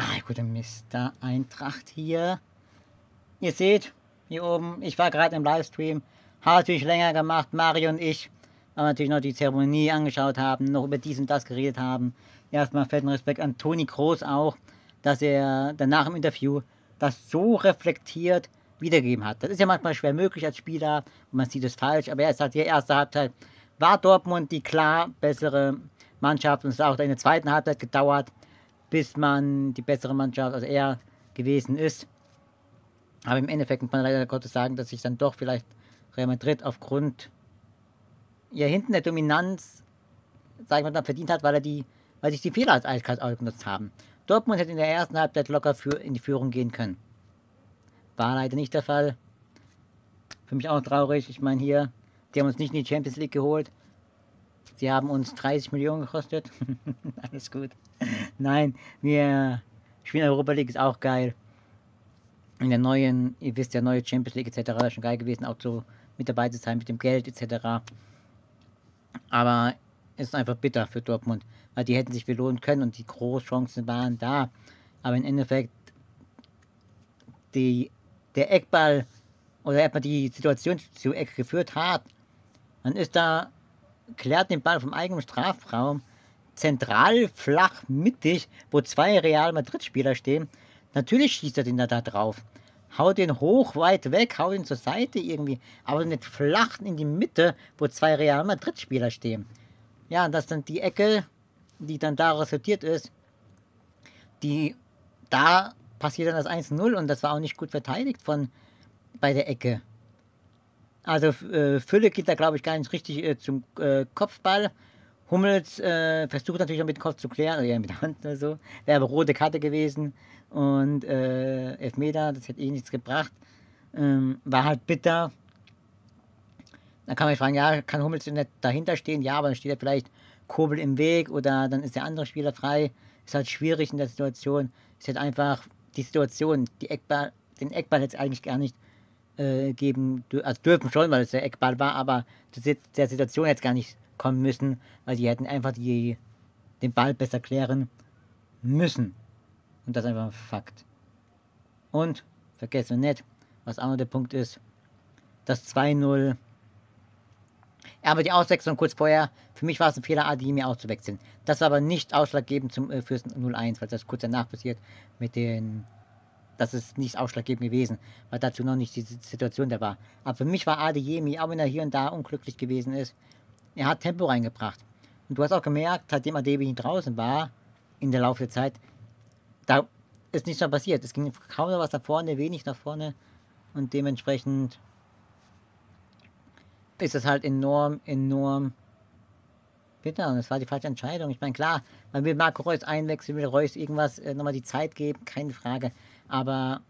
Ah, guter Mister Eintracht hier. Ihr seht, hier oben, ich war gerade im Livestream, habe natürlich länger gemacht, Mario und ich, weil wir natürlich noch die Zeremonie angeschaut haben, noch über dies und das geredet haben. Erstmal fetten Respekt an Toni Kroos auch, dass er danach im Interview das so reflektiert wiedergegeben hat. Das ist ja manchmal schwer möglich als Spieler, und man sieht es falsch, aber er sagt, die erste Halbzeit war Dortmund die klar bessere Mannschaft, und es hat auch in der zweiten Halbzeit gedauert, bis man die bessere Mannschaft, also er, gewesen ist. Aber im Endeffekt muss man leider Gottes sagen, dass sich dann doch vielleicht Real Madrid aufgrund hinten der Dominanz, sag ich mal, dann verdient hat, weil sich die Fehler als eiskalt ausgenutzt haben. Dortmund hätte in der ersten Halbzeit locker in die Führung gehen können. War leider nicht der Fall. Für mich auch traurig. Ich meine hier, die haben uns nicht in die Champions League geholt. Sie haben uns 30 Millionen gekostet. Alles gut. Nein, wir spielen Europa League, ist auch geil. In der neuen, ihr wisst ja, neue Champions League etc. wäre schon geil gewesen, auch so mit dabei zu sein, mit dem Geld etc. Aber es ist einfach bitter für Dortmund, weil die hätten sich belohnen können und die Großchancen waren da. Aber im Endeffekt, der Eckball oder erstmal die Situation zu Eck geführt hat, dann ist da, klärt den Ball vom eigenen Strafraum, zentral, flach, mittig, wo zwei Real Madrid-Spieler stehen. Natürlich schießt er den da drauf. Haut den hoch, weit weg, haut ihn zur Seite irgendwie. Aber nicht flach in die Mitte, wo zwei Real Madrid-Spieler stehen. Ja, und das dann die Ecke, die dann da resultiert ist, da passiert dann das 1-0 und das war auch nicht gut verteidigt bei der Ecke. Also Fülle geht da, glaube ich, gar nicht richtig zum Kopfball. Hummels versucht natürlich noch mit dem Kopf zu klären, oder mit der Hand oder so. Wäre aber rote Karte gewesen und Elfmeter, das hätte eh nichts gebracht. War halt bitter. Dann kann man sich fragen, ja, kann Hummels nicht dahinter stehen? Ja, aber dann steht ja vielleicht Kobel im Weg oder dann ist der andere Spieler frei. Ist halt schwierig in der Situation. Ist halt einfach die Situation, den Eckball hätte es eigentlich gar nicht geben, also dürfen schon, weil es der Eckball war, aber der Situation hätte es gar nicht kommen müssen, weil die hätten einfach den Ball besser klären müssen. Und das ist einfach ein Fakt. Und, vergessen wir nicht, was auch noch der Punkt ist, das 2-0. Aber die Auswechslung kurz vorher, für mich war es ein Fehler, Adeyemi auszuwechseln. Das war aber nicht ausschlaggebend fürs 0-1, weil das kurz danach passiert mit den... Das ist nicht ausschlaggebend gewesen, weil dazu noch nicht die Situation da war. Aber für mich war Adeyemi, auch wenn er hier und da unglücklich gewesen ist, er hat Tempo reingebracht. Und du hast auch gemerkt, seitdem Adeyemi draußen war, in der Laufe der Zeit, da ist nichts mehr passiert. Es ging kaum noch was nach vorne, wenig nach vorne. Und dementsprechend ist das halt enorm bitter. Und das war die falsche Entscheidung. Ich meine, klar, man will Marco Reus einwechseln, will Reus irgendwas nochmal die Zeit geben, keine Frage. Aber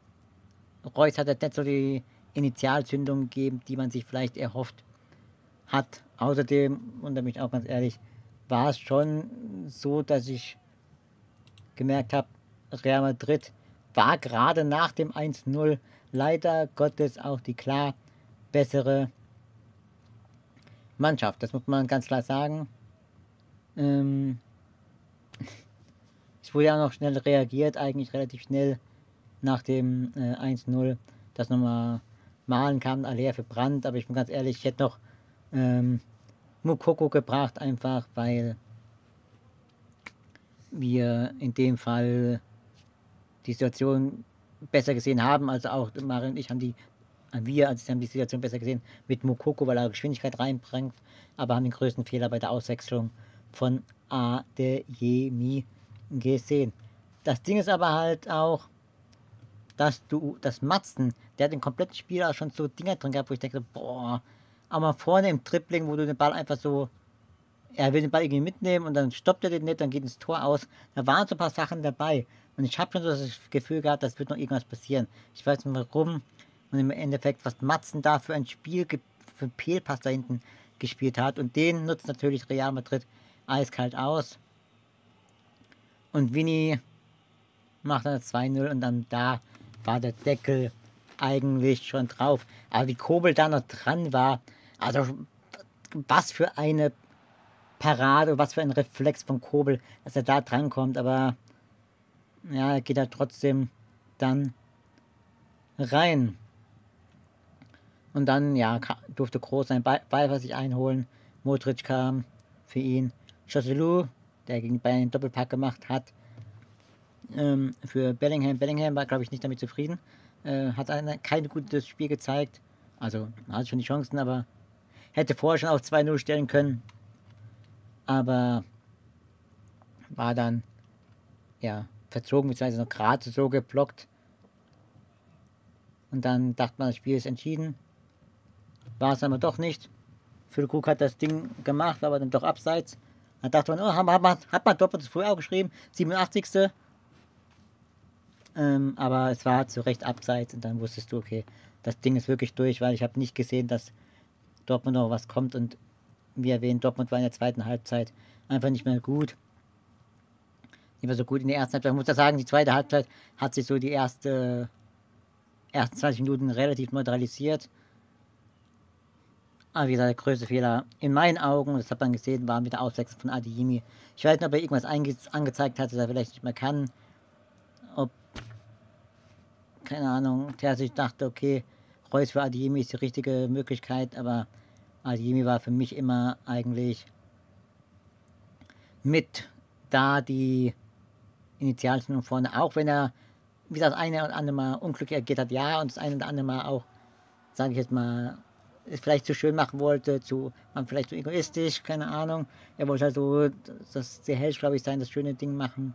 Reus hat halt nicht so die Initialzündung gegeben, die man sich vielleicht erhofft hat. Außerdem, und da bin ich auch ganz ehrlich, war es schon so, dass ich gemerkt habe, Real Madrid war gerade nach dem 1-0 leider Gottes auch die klar bessere Mannschaft. Das muss man ganz klar sagen. Es wurde ja auch noch schnell reagiert, eigentlich relativ schnell nach dem 1-0, dass nochmal Malen kam, Alea für Brandt, aber ich bin ganz ehrlich, ich hätte noch Moukoko gebracht, einfach weil wir in dem Fall die Situation besser gesehen haben, also auch Mario und ich haben die Situation besser gesehen mit Moukoko, weil er Geschwindigkeit reinbringt, aber haben den größten Fehler bei der Auswechslung von Adeyemi gesehen. Das Ding ist aber halt auch, dass Maatsen, der hat den kompletten Spiel auch schon so Dinger drin gehabt, wo ich denke, boah, aber vorne im Dribbling, wo du den Ball einfach so, er will den Ball irgendwie mitnehmen und dann stoppt er den nicht, dann geht ins Tor aus. Da waren so ein paar Sachen dabei. Und ich habe schon so das Gefühl gehabt, das wird noch irgendwas passieren. Ich weiß nicht warum. Und im Endeffekt, was Maatsen da für ein Spiel, für einen Fehlpass da hinten gespielt hat. Und den nutzt natürlich Real Madrid eiskalt aus. Und Vini macht dann 2-0 und dann da war der Deckel eigentlich schon drauf. Aber wie Kobel da noch dran war, also was für eine Parade, was für ein Reflex von Kobel, dass er da dran kommt, aber ja, geht halt trotzdem dann rein. Und dann, ja, durfte Kroos seinen Ball für sich einholen. Modric kam für ihn. Josselou, der gegen Bayern einen Doppelpack gemacht hat, für Bellingham. Bellingham war, glaube ich, nicht damit zufrieden. Hat kein gutes Spiel gezeigt. Also, hatte schon die Chancen, aber hätte vorher schon auf 2-0 stellen können. Aber war dann, ja, verzogen, beziehungsweise noch gerade so geblockt. Und dann dachte man, das Spiel ist entschieden. War es aber doch nicht. Füllkrug hat das Ding gemacht, war aber dann doch abseits. Dann dachte man, oh, hat man doppelt zu früh auch geschrieben. 87. Aber es war zu Recht abseits und dann wusstest du, okay, das Ding ist wirklich durch, weil ich habe nicht gesehen, dass Dortmund noch was kommt. Und wie erwähnt, Dortmund war in der zweiten Halbzeit einfach nicht mehr gut. Nicht mehr so gut in der ersten Halbzeit. Ich muss da sagen, die zweite Halbzeit hat sich so die ersten 20 Minuten relativ neutralisiert. Aber wie gesagt, der größte Fehler in meinen Augen, das hat man gesehen, war mit der Auswechslung von Adeyemi. Ich weiß nicht, ob er irgendwas angezeigt hat, dass er vielleicht nicht mehr kann. Ob, keine Ahnung, der sich dachte, okay, Reus für Adeyemi ist die richtige Möglichkeit, aber Adeyemi war für mich immer eigentlich mit da die Initialzündung vorne, auch wenn er wie das eine oder andere Mal unglücklich agiert hat, ja, und das eine oder andere Mal auch, sage ich jetzt mal, es vielleicht zu schön machen wollte, war vielleicht zu egoistisch, keine Ahnung. Er wollte halt so, das sehr hell, glaube ich, sein, das schöne Ding machen.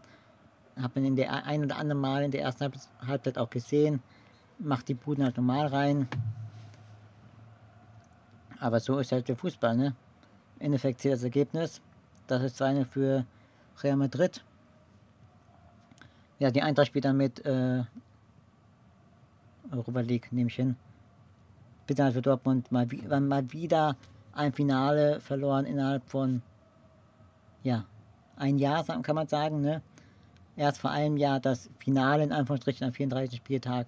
Hat man in der ein oder anderen Mal in der ersten Halbzeit auch gesehen. Macht die Buden halt normal rein. Aber so ist halt der Fußball, ne? Im Endeffekt zählt das Ergebnis. Das ist seine für Real Madrid. Ja, die Eintracht spielt dann mit Europa League, nehme ich hin. Bitte halt für Dortmund mal wieder ein Finale verloren innerhalb von, ja, ein Jahr, kann man sagen, ne? Erst vor einem Jahr das Finale in Anführungsstrichen am 34. Spieltag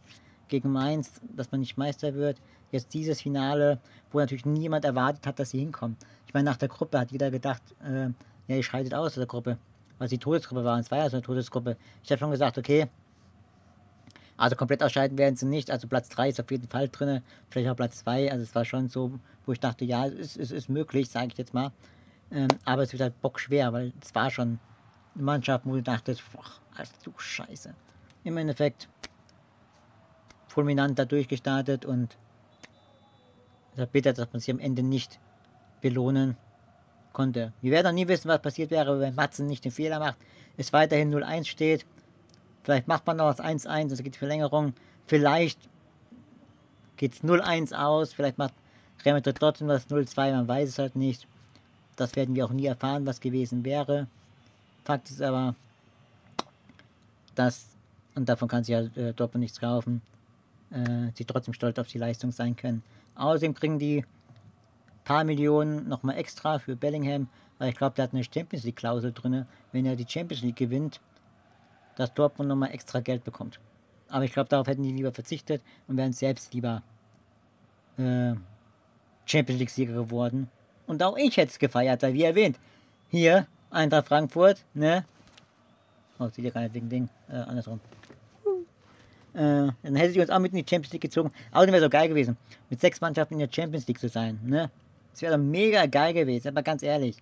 gegen Mainz, dass man nicht Meister wird. Jetzt dieses Finale, wo natürlich niemand erwartet hat, dass sie hinkommen. Ich meine, nach der Gruppe hat jeder gedacht, ja, ihr scheidet aus der Gruppe, weil sie Todesgruppe waren. Es war ja so eine Todesgruppe. Ich habe schon gesagt, okay, also komplett ausscheiden werden sie nicht. Also Platz 3 ist auf jeden Fall drin, vielleicht auch Platz 2. Also es war schon so, wo ich dachte, ja, es ist möglich, sage ich jetzt mal. Aber es wird halt bockschwer, weil es war schon eine Mannschaft, wo du dachtest, ach du Scheiße. Im Endeffekt fulminant da durchgestartet und es hat bitter, dass man sich am Ende nicht belohnen konnte. Wir werden noch nie wissen, was passiert wäre, wenn Maatsen nicht den Fehler macht. Es weiterhin 0-1 steht. Vielleicht macht man noch das 1-1, also geht die Verlängerung. Vielleicht geht es 0-1 aus. Vielleicht macht Real Madrid trotzdem das 0-2, man weiß es halt nicht. Das werden wir auch nie erfahren, was gewesen wäre. Fakt ist aber, dass, und davon kann sich ja Dortmund nichts kaufen, sie trotzdem stolz auf die Leistung sein können. Außerdem kriegen die paar Millionen nochmal extra für Bellingham, weil ich glaube, der hat eine Champions League Klausel drin, wenn er die Champions League gewinnt, dass Dortmund nochmal extra Geld bekommt. Aber ich glaube, darauf hätten die lieber verzichtet und wären selbst lieber Champions League-Sieger geworden. Und auch ich hätte es gefeiert, weil, wie erwähnt, hier Eintracht Frankfurt, ne? Oh, sieht ja gar nicht wegen Ding, andersrum. Dann hätte ich uns auch mit in die Champions League gezogen. Außerdem wäre es so geil gewesen, mit 6 Mannschaften in der Champions League zu sein, ne? Das wäre doch mega geil gewesen, aber ganz ehrlich.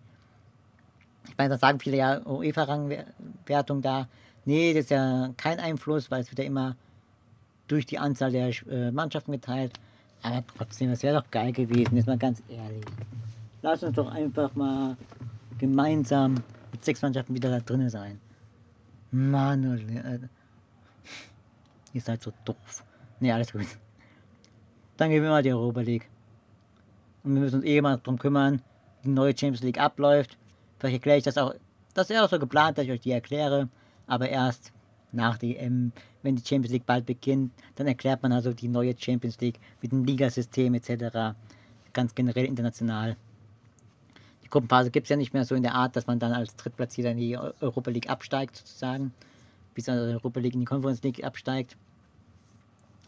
Ich meine, da sagen viele ja, UEFA-Rangwertung da. Nee, das ist ja kein Einfluss, weil es wird ja immer durch die Anzahl der Mannschaften geteilt. Aber trotzdem, das wäre doch geil gewesen, jetzt mal ganz ehrlich. Lass uns doch einfach mal gemeinsam mit 6 Mannschaften wieder da drinnen sein. Mann, ihr seid so doof. Nee, alles gut. Dann gehen wir mal die Europa League. Und wir müssen uns eh mal drum kümmern, wie die neue Champions League abläuft. Vielleicht erkläre ich das auch. Das ist ja auch so geplant, dass ich euch die erkläre. Aber erst nach der EM, wenn die Champions League bald beginnt, dann erklärt man also die neue Champions League mit dem Ligasystem etc. Ganz generell international. Die Gruppenphase gibt es ja nicht mehr so in der Art, dass man dann als Drittplatzierter in die Europa League absteigt sozusagen. Bis man also in die Europa League in die Conference League absteigt.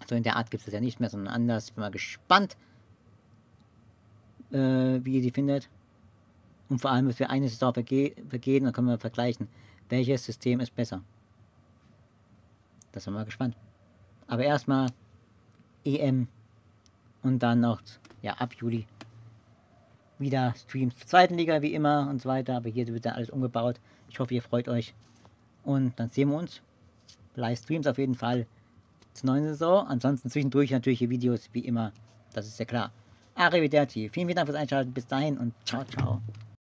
So in der Art gibt es das ja nicht mehr, sondern anders. Bin mal gespannt, wie ihr die findet. Und vor allem, wenn wir eine Saison vergehen, dann können wir vergleichen. Welches System ist besser? Da sind wir mal gespannt. Aber erstmal EM und dann noch, ja, ab Juli wieder Streams zur zweiten Liga wie immer und so weiter. Aber hier wird dann alles umgebaut. Ich hoffe, ihr freut euch. Und dann sehen wir uns. Livestreams auf jeden Fall zur neuen Saison. Ansonsten zwischendurch natürlich hier Videos wie immer. Das ist ja klar. Arrivederci. Vielen Dank fürs Einschalten. Bis dahin und ciao, ciao.